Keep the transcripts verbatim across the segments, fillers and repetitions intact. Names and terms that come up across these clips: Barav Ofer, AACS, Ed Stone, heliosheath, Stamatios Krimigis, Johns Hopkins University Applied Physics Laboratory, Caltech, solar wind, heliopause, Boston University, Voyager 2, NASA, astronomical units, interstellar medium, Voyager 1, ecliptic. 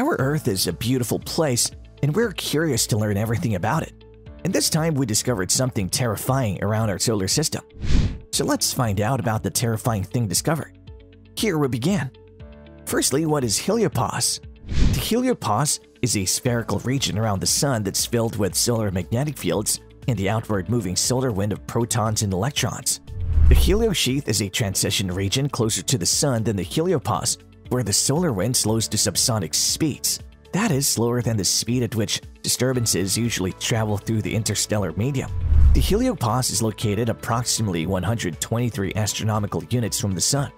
Our Earth is a beautiful place, and we're curious to learn everything about it. And this time we discovered something terrifying around our solar system. So let's find out about the terrifying thing discovered. Here we begin. Firstly, what is heliopause? The heliopause is a spherical region around the Sun that's filled with solar magnetic fields and the outward moving solar wind of protons and electrons. The heliosheath is a transition region closer to the Sun than the heliopause, where the solar wind slows to subsonic speeds. That is, slower than the speed at which disturbances usually travel through the interstellar medium. The heliopause is located approximately one hundred twenty-three astronomical units from the Sun.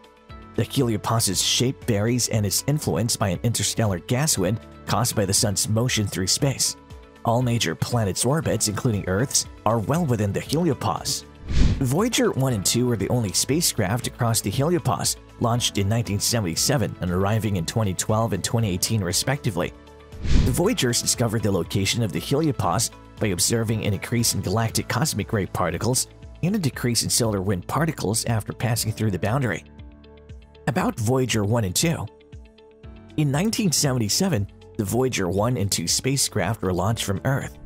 The heliopause's shape varies and is influenced by an interstellar gas wind caused by the Sun's motion through space. All major planets' orbits, including Earth's, are well within the heliopause. Voyager one and two were the only spacecraft to cross the heliopause, launched in nineteen seventy-seven and arriving in twenty twelve and twenty eighteen respectively. The Voyagers discovered the location of the heliopause by observing an increase in galactic cosmic ray particles and a decrease in solar wind particles after passing through the boundary. About Voyager one and two. In nineteen seventy-seven, the Voyager one and two spacecraft were launched from Earth.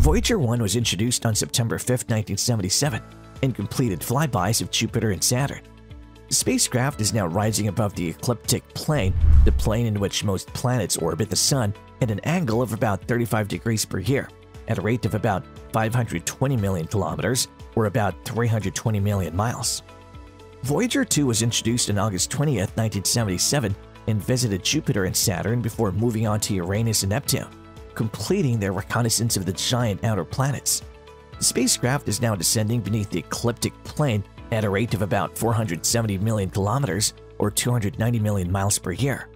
Voyager one was introduced on September fifth, nineteen seventy-seven, and completed flybys of Jupiter and Saturn. The spacecraft is now rising above the ecliptic plane, the plane in which most planets orbit the Sun, at an angle of about thirty-five degrees per year, at a rate of about five hundred twenty million kilometers, or about three hundred twenty million miles. Voyager two was introduced on August twentieth, nineteen seventy-seven, and visited Jupiter and Saturn before moving on to Uranus and Neptune, completing their reconnaissance of the giant outer planets. The spacecraft is now descending beneath the ecliptic plane at a rate of about four hundred seventy million kilometers, or two hundred ninety million miles per year.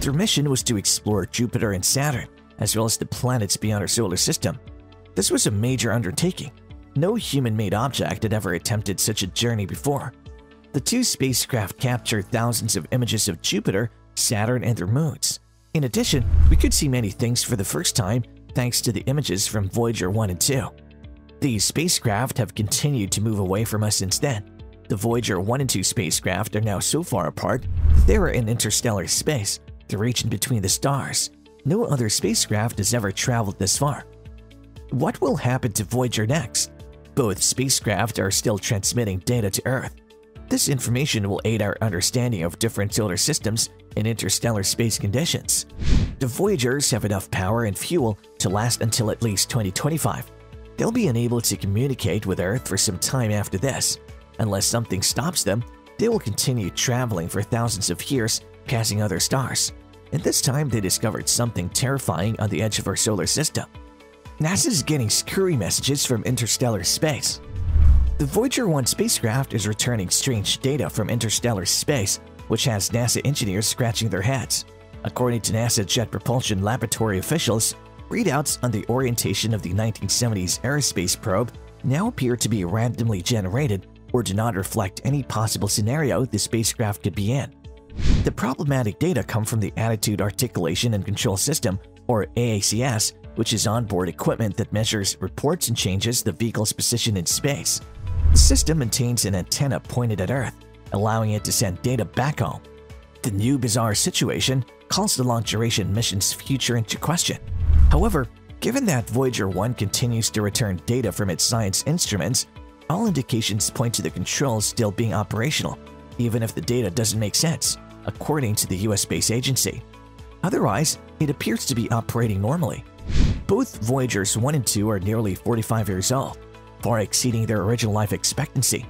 Their mission was to explore Jupiter and Saturn, as well as the planets beyond our solar system. This was a major undertaking. No human-made object had ever attempted such a journey before. The two spacecraft captured thousands of images of Jupiter, Saturn, and their moons. In addition, we could see many things for the first time thanks to the images from Voyager one and two. These spacecraft have continued to move away from us since then. The Voyager one and two spacecraft are now so far apart that they are in interstellar space, the region between the stars. No other spacecraft has ever traveled this far. What will happen to Voyager next? Both spacecraft are still transmitting data to Earth. This information will aid our understanding of different solar systems and interstellar space conditions. The Voyagers have enough power and fuel to last until at least twenty twenty-five. They'll be unable to communicate with Earth for some time after this. Unless something stops them, they will continue traveling for thousands of years, passing other stars. And this time they discovered something terrifying on the edge of our solar system. NASA's getting scary messages from interstellar space. The Voyager one spacecraft is returning strange data from interstellar space, which has NASA engineers scratching their heads. According to NASA Jet Propulsion Laboratory officials, readouts on the orientation of the nineteen seventies aerospace probe now appear to be randomly generated or do not reflect any possible scenario the spacecraft could be in. The problematic data come from the Attitude Articulation and Control System, or A A C S, which is onboard equipment that measures, reports, and changes the vehicle's position in space. The system maintains an antenna pointed at Earth, allowing it to send data back home. The new bizarre situation calls the long-duration mission's future into question. However, given that Voyager one continues to return data from its science instruments, all indications point to the controls still being operational, even if the data doesn't make sense, according to the U S Space Agency. Otherwise, it appears to be operating normally. Both Voyagers one and two are nearly forty-five years old, far exceeding their original life expectancy.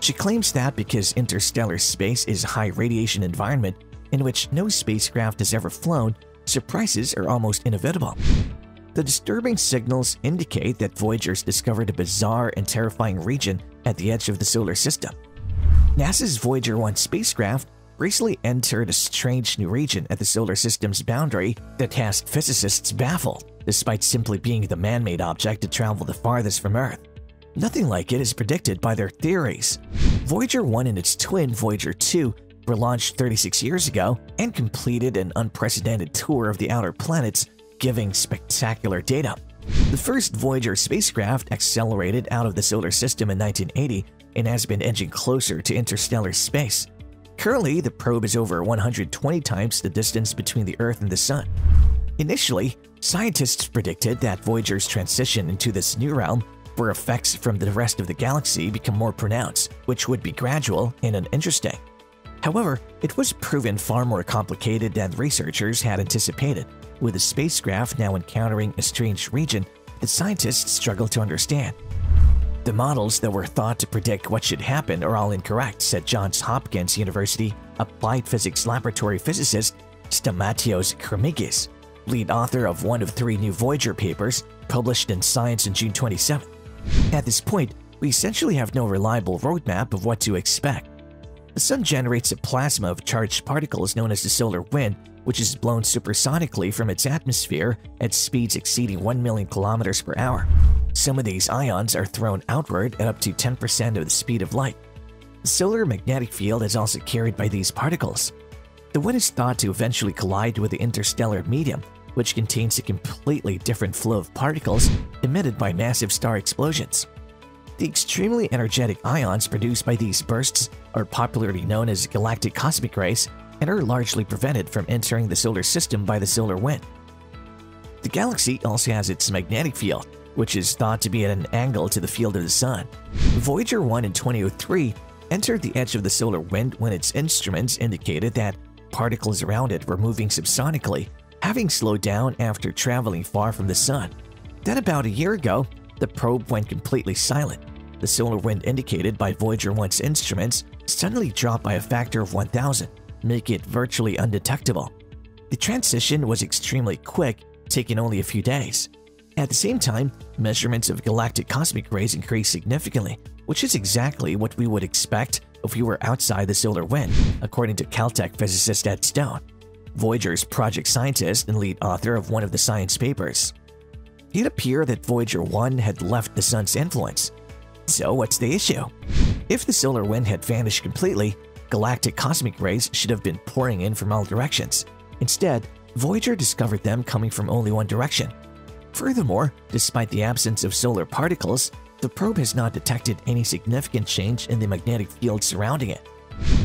She claims that because interstellar space is a high radiation environment in which no spacecraft has ever flown, surprises are almost inevitable. The disturbing signals indicate that Voyagers discovered a bizarre and terrifying region at the edge of the solar system. NASA's Voyager one spacecraft recently entered a strange new region at the solar system's boundary that has physicists baffled, despite simply being the man-made object to travel the farthest from Earth. Nothing like it is predicted by their theories. Voyager one and its twin Voyager two were launched thirty-six years ago and completed an unprecedented tour of the outer planets, giving spectacular data. The first Voyager spacecraft accelerated out of the solar system in nineteen eighty and has been edging closer to interstellar space. Currently, the probe is over one hundred twenty times the distance between the Earth and the Sun. Initially, scientists predicted that Voyager's transition into this new realm, where effects from the rest of the galaxy become more pronounced, which would be gradual and uninteresting. However, it was proven far more complicated than researchers had anticipated, with the spacecraft now encountering a strange region that scientists struggle to understand. The models that were thought to predict what should happen are all incorrect, said Johns Hopkins University Applied Physics Laboratory physicist Stamatios Krimigis, lead author of one of three new Voyager papers published in Science on June twenty-seventh. At this point, we essentially have no reliable roadmap of what to expect. The Sun generates a plasma of charged particles known as the solar wind, which is blown supersonically from its atmosphere at speeds exceeding one million kilometers per hour. Some of these ions are thrown outward at up to ten percent of the speed of light. The solar magnetic field is also carried by these particles. The wind is thought to eventually collide with the interstellar medium, which contains a completely different flow of particles emitted by massive star explosions. The extremely energetic ions produced by these bursts are popularly known as galactic cosmic rays and are largely prevented from entering the solar system by the solar wind. The galaxy also has its magnetic field, which is thought to be at an angle to the field of the Sun. Voyager one in twenty oh three entered the edge of the solar wind when its instruments indicated that particles around it were moving subsonically, having slowed down after traveling far from the Sun. Then about a year ago, the probe went completely silent. The solar wind indicated by Voyager one's instruments suddenly dropped by a factor of one thousand, making it virtually undetectable. The transition was extremely quick, taking only a few days. At the same time, measurements of galactic cosmic rays increased significantly, which is exactly what we would expect if we were outside the solar wind, according to Caltech physicist Ed Stone, Voyager's project scientist and lead author of one of the science papers. It appeared that Voyager one had left the Sun's influence. So what's the issue? If the solar wind had vanished completely, galactic cosmic rays should have been pouring in from all directions. Instead, Voyager discovered them coming from only one direction. Furthermore, despite the absence of solar particles, the probe has not detected any significant change in the magnetic field surrounding it.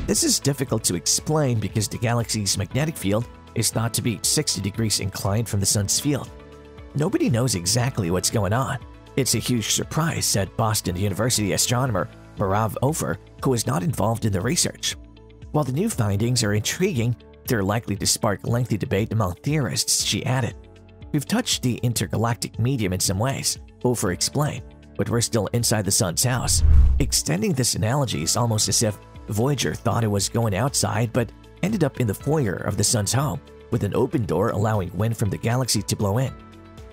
This is difficult to explain because the galaxy's magnetic field is thought to be sixty degrees inclined from the Sun's field. Nobody knows exactly what's going on. It's a huge surprise, said Boston University astronomer Barav Ofer, who is not involved in the research. While the new findings are intriguing, they're likely to spark lengthy debate among theorists, she added. We've touched the intergalactic medium in some ways, Ofer explained, but we're still inside the Sun's house. Extending this analogy is almost as if Voyager thought it was going outside but ended up in the foyer of the Sun's home, with an open door allowing wind from the galaxy to blow in.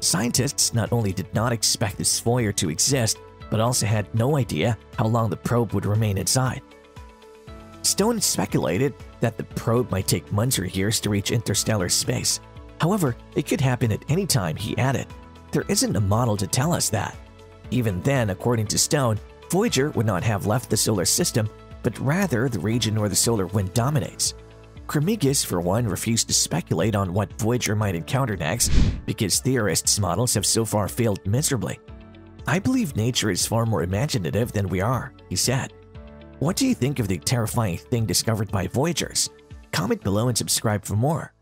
Scientists not only did not expect this foyer to exist, but also had no idea how long the probe would remain inside. Stone speculated that the probe might take months or years to reach interstellar space. However, it could happen at any time, he added. There isn't a model to tell us that. Even then, according to Stone, Voyager would not have left the solar system, but rather the region where the solar wind dominates. Krimigis, for one, refused to speculate on what Voyager might encounter next because theorists' models have so far failed miserably. I believe nature is far more imaginative than we are, he said. What do you think of the terrifying thing discovered by Voyagers? Comment below and subscribe for more.